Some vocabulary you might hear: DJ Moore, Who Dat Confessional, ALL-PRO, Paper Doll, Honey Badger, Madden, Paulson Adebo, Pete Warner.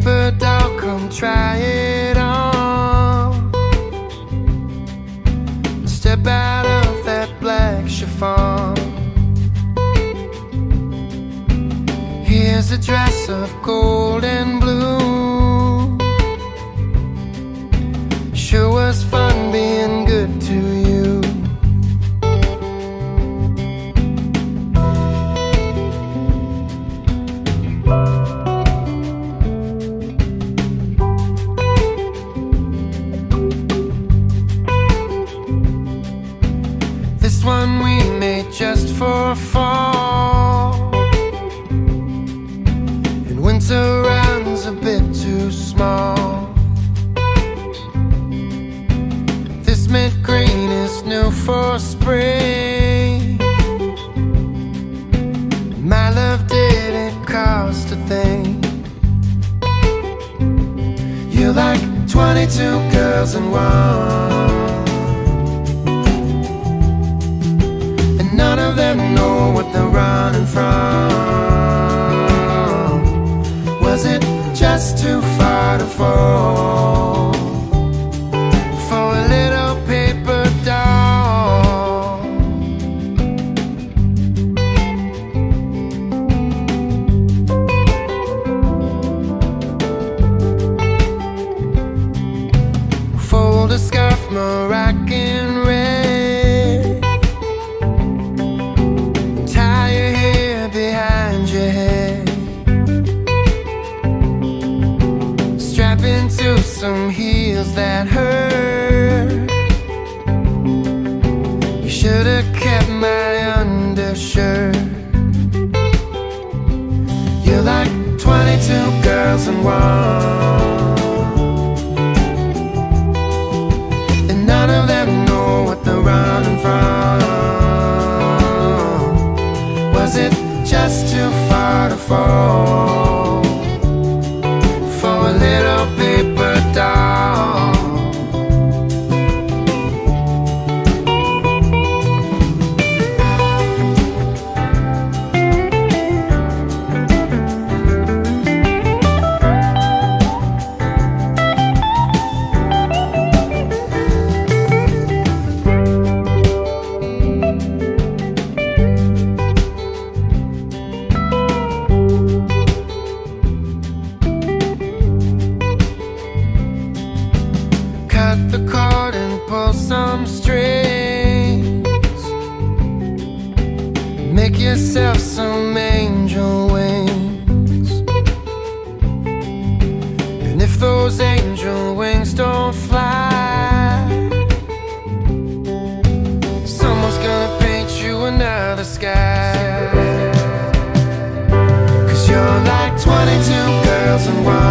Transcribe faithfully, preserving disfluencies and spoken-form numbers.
paper doll, come try it on. Step out of that black chiffon. Here's a dress of gold and blue. Sure was fun being good to you. This one we made just for fall, and winter rounds a bit too small. This mint green is new for spring. My love didn't cost a thing. You're like twenty-two girls in one. None of them know what they're running from. Was it just too far to fall for a little paper doll? Fold a scarf, Moroccan red. Into some heels that hurt. You should have kept my undershirt. You're like twenty-two girls in one, and none of them know what they're running from. Was it just too far to fall? Cut the cord and pull some strings. Make yourself some angel wings. And if those angel wings don't fly, someone's gonna paint you another sky. Cause you're like twenty-two girls in one.